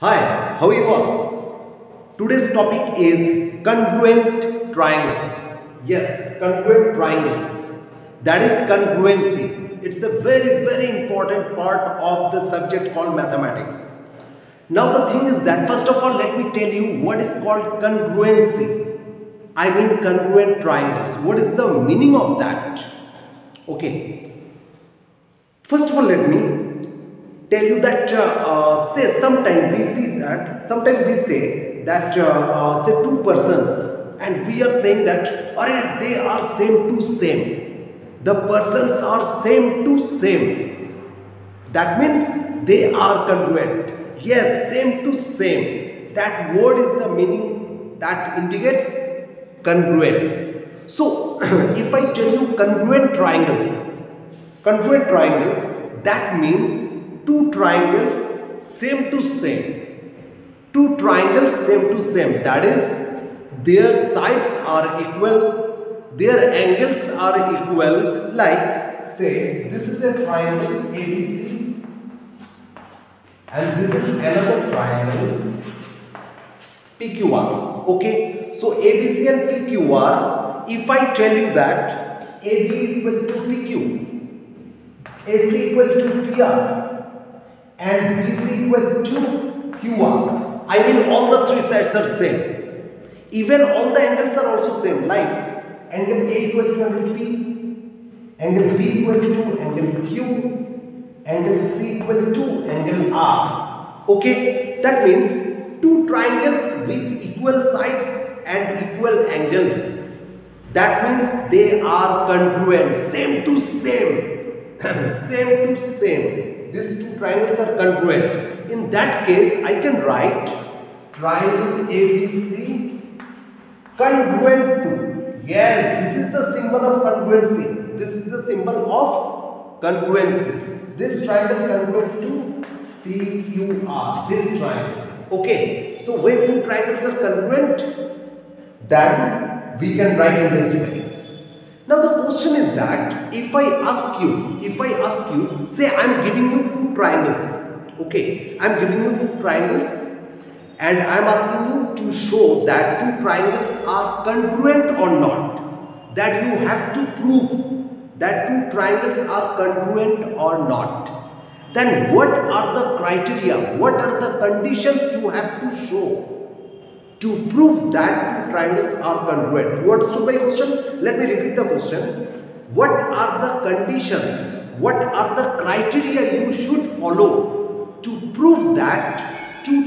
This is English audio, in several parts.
Hi, how are you all? Today's topic is congruent triangles. Yes, congruent triangles. That is congruency. It's a very important part of the subject called mathematics. Now the thing is that first of all let me tell you what is called congruency. I mean congruent triangles. What is the meaning of that? Okay. First of all let me tell you that say sometimes we say that two persons, and we are saying that they are same to same, the persons are same to same, that means they are congruent. Yes, same to same, that word is the meaning that indicates congruence. So if I tell you congruent triangles, that means two triangles same to same, that is their sides are equal, their angles are equal. Like say this is a triangle ABC and this is another triangle PQR. Okay, so ABC and PQR, if I tell you that AB equal to PQ, AC equal to PR, and BC equal to QR. I mean all the three sides are same. Even all the angles are also same. Like angle A equal to angle B, angle B equal to angle Q, angle C equal to angle R. Okay, that means two triangles with equal sides and equal angles. That means they are congruent, same to same, same to same. These two triangles are congruent. In that case, I can write triangle ABC congruent to. Yes, this is the symbol of congruency. This is the symbol of congruency. This triangle congruent to PQR. This triangle. Okay. So when two triangles are congruent, then we can write in this way. Now the question is that if I ask you, say I am giving you two triangles, okay, I am giving you two triangles and I am asking you to show that two triangles are congruent or not, that you have to prove that two triangles are congruent or not, then what are the criteria, what are the conditions you have to show to prove that two triangles are congruent? You understood my question? Let me repeat the question. What are the conditions, what are the criteria you should follow to prove that two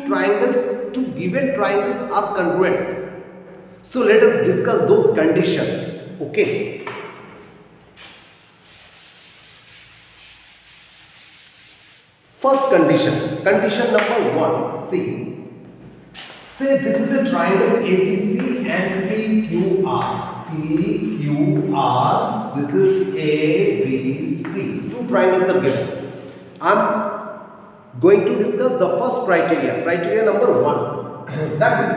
given triangles are congruent? So let us discuss those conditions. Okay. First condition, condition number one, see. Say this is a triangle ABC and PQR. PQR, this is ABC. Two triangles are given. I'm going to discuss the first criteria, criteria number one. That is,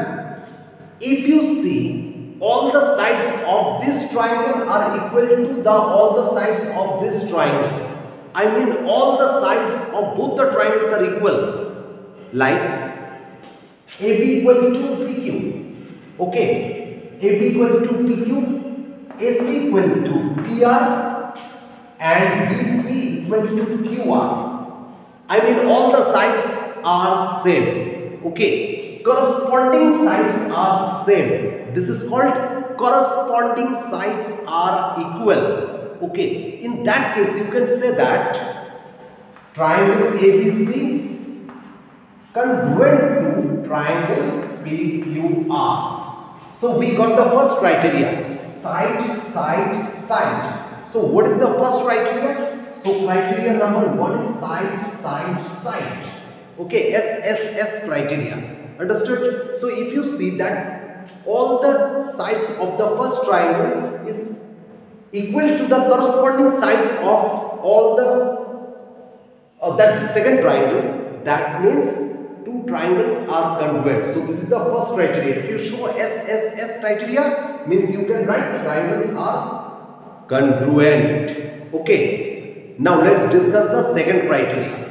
if you see all the sides of this triangle are equal to all the sides of this triangle. I mean all the sides of both the triangles are equal. Like AB equal to PQ, okay, AB equal to PQ, AC equal to PR and BC equal to QR. I mean all the sides are same, okay, corresponding sides are same. This is called corresponding sides are equal, okay. In that case you can say that triangle ABC congruent to triangle PQR. So we got the first criteria, side, side, side. So what is the first criteria? So criteria number one is side, side, side. Okay, SSS criteria. Understood? So if you see that all the sides of the first triangle is equal to the corresponding sides of all the that second triangle, that means two triangles are congruent. So this is the first criteria. If you show SSS criteria, means you can write triangles are congruent. Okay. Now let's discuss the second criteria.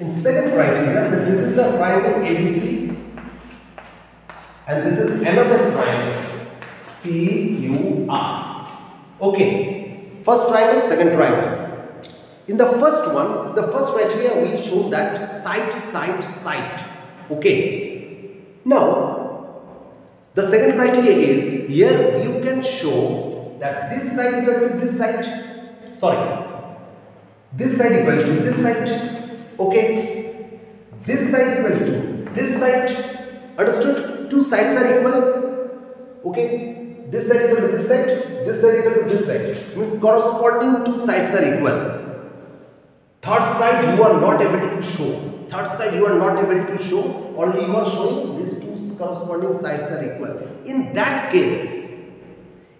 In second criteria, so this is the triangle ABC and this is another triangle PUR. Okay, first triangle, second triangle. In the first one, the first criteria we show that side. Okay, now the second criteria is here you can show that this side equal to this side, this side equal to this side. Okay, this side equal to this side, understood? Two sides are equal, okay, this side equal to this side, this side equal to this side, means corresponding two sides are equal. Third side you are not able to show, only you are showing these two corresponding sides are equal. In that case,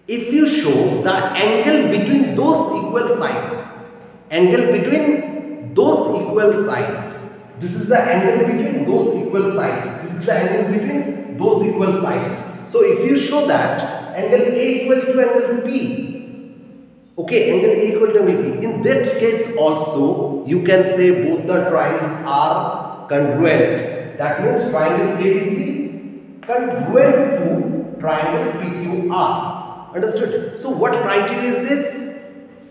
if you show the angle between those equal sides, this is the angle between those equal sides, so if you show that angle A equal to angle P, okay, in that case also you can say both the triangles are congruent, that means triangle ABC congruent to triangle PQR, understood? So what criteria is this?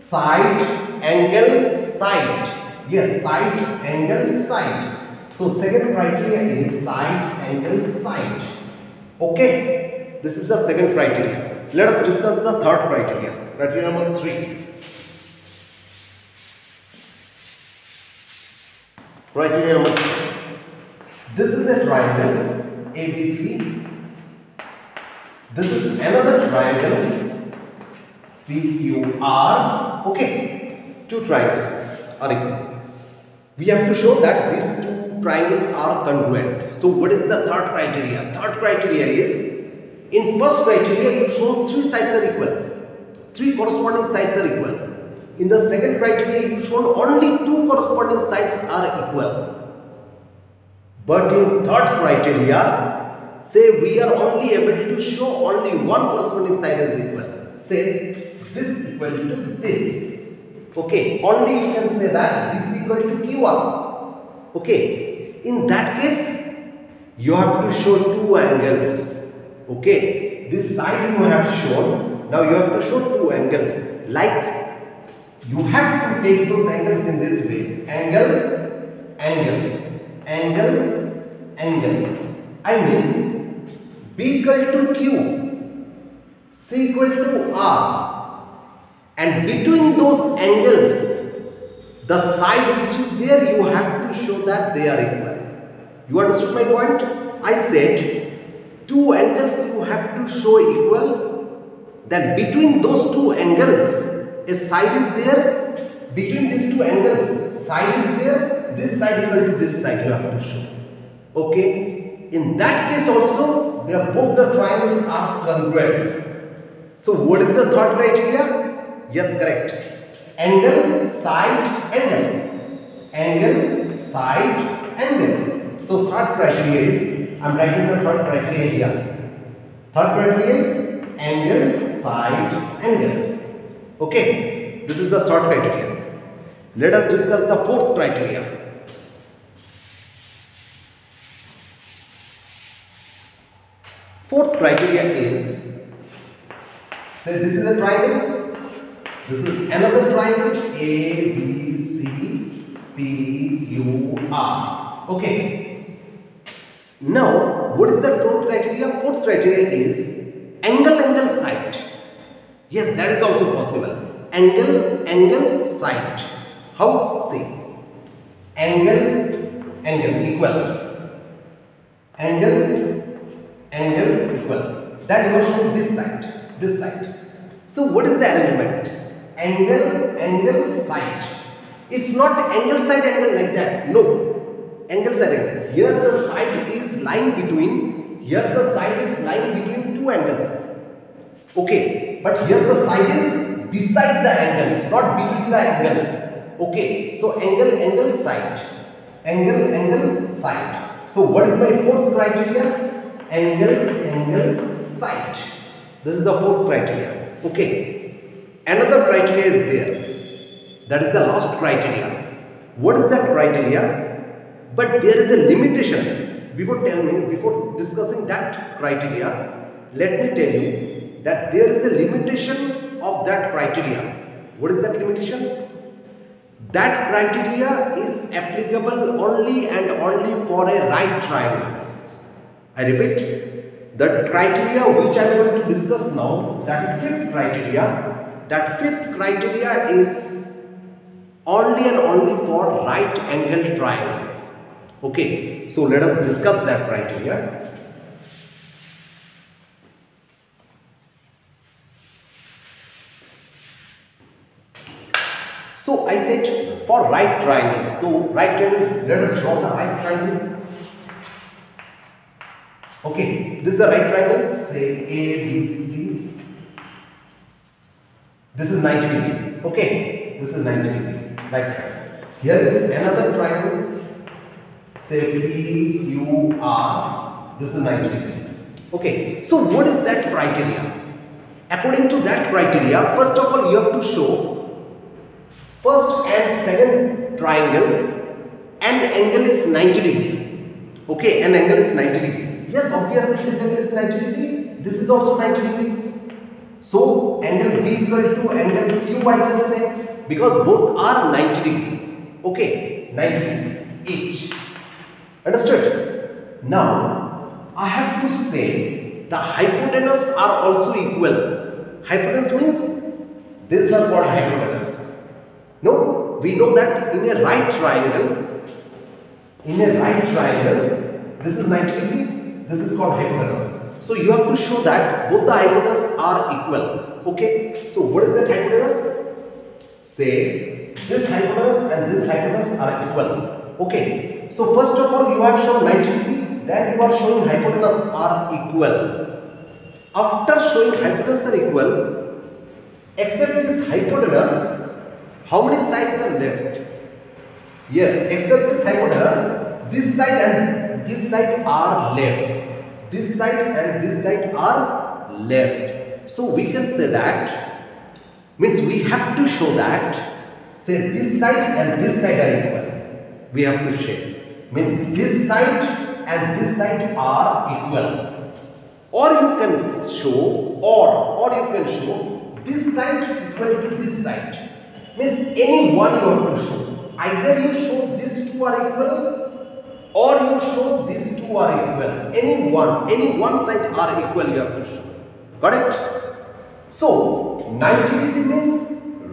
Side, angle, side. Yes, side, angle, side. So second criteria is side, angle, side. Okay, this is the second criteria. Let us discuss the third criteria, criteria number 3. Criteria number 3. This is a triangle ABC. This is another triangle PQR. Okay, two triangles are equal. We have to show that these two triangles are congruent. So what is the third criteria? Third criteria is, in first criteria you show three sides are equal, three corresponding sides are equal. In the second criteria you show only two corresponding sides are equal. But in third criteria, say we are only able to show only one corresponding side is equal. Say this equal to this. Okay, only you can say that BC equal to QR. Okay, in that case, you have to show two angles. Okay, this side you have shown, now you have to show two angles. Like, you have to take those angles in this way. Angle, angle, angle, angle. I mean, B equal to Q, C equal to R. And between those angles, the side which is there, you have to show that they are equal. You understood my point? I said, two angles you have to show equal. Then between those two angles, a side is there. Between these two angles, side is there. This side equal to this side you have to show. Okay? In that case also, both the triangles are congruent. So what is the third criteria? Yes, correct. Angle, side, angle. Angle, side, angle. So third criteria is, I'm writing the third criteria here. Third criteria is angle, side, angle. Okay, this is the third criteria. Let us discuss the fourth criteria. Fourth criteria is, say this is a triangle. This is another triangle A, B, C, P, U, R. Okay. Now, what is the fourth criteria? Fourth criteria is angle, angle, side. Yes, that is also possible. Angle, angle, side. How? See. Angle, angle, equal. Angle, angle, equal. That you show this side. This side. So, what is the arrangement? Angle, angle, side. It's not angle, side, angle like that. No. Angle, side, angle. Here the side is lying between. Here the side is lying between two angles. Okay. But here the side is beside the angles, not between the angles. Okay. So angle, angle, side. Angle, angle, side. So what is my fourth criteria? Angle, angle, side. This is the fourth criteria. Okay. Another criteria is there. That is the last criteria. What is that criteria? But there is a limitation. Before discussing that criteria, let me tell you that there is a limitation of that criteria. What is that limitation? That criteria is applicable only and only for a right triangles. I repeat, the criteria which I am going to discuss now, that is fifth criteria. That fifth criteria is only and only for right angle triangle. Okay, so let us discuss that criteria. So I said for right triangles, so right triangles, let us draw the right triangles. Okay, this is a right triangle, say A, B, C. This is 90 degree. Okay, this is 90 degree. Right triangle. Here is another triangle, say P, Q, R. This is 90 degree. Okay, so what is that criteria? According to that criteria, first of all, you have to show first and second triangle, an angle is 90 degree. Okay, an angle is 90 degree. Yes, obviously this angle is 90 degree. This is also 90 degree. So angle B equal to angle Q I can say, because both are 90 degree. Okay, 90 degree each. Understood? Now I have to say the hypotenuse are also equal. Hypotenuse means these are called hypotenuse. No, we know that in a right triangle, this is 90 degree, this is called hypotenuse. So you have to show that both the hypotenuses are equal. Okay, so what is that hypotenuse? Say this hypotenuse and this hypotenuse are equal. Okay, so first of all you have shown 90 degree, then you are showing hypotenuse are equal. After showing hypotenuse are equal, except this hypotenuse, how many sides are left? Yes, except this hypotenuse, this side and this side are left. This side and this side are left. So we can say that, means we have to show that, say this side and this side are equal. We have to show, means this side and this side are equal. Or you can show, or you can show this side equal to this side. Means any one you have to show. Either you show these two are equal or you show these two are equal. Any one side are equal you have to show. Got it? So 90 degree means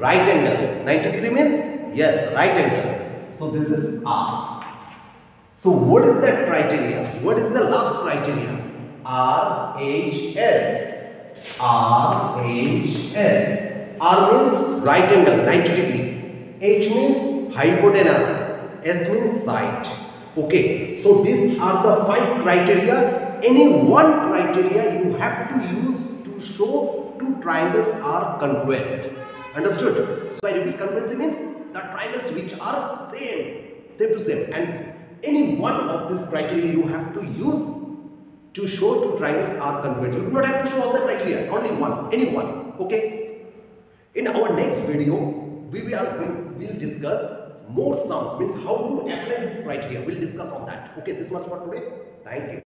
right angle. 90 degree means yes, right angle. So this is R. So what is that criteria? What is the last criteria? RHS. RHS. R means right angle, 90 degree. H means hypotenuse. S means side. Okay. So these are the five criteria. Any one criteria you have to use to show two triangles are congruent. Understood? So I repeat, congruency means the triangles which are same to same. And any one of these criteria you have to use to show two triangles are congruent. You do not have to show all the criteria. Only one. Any one. Okay. In our next video, we will discuss more sums, means how to apply this criteria. We'll discuss on that. Okay, this much for today. Thank you.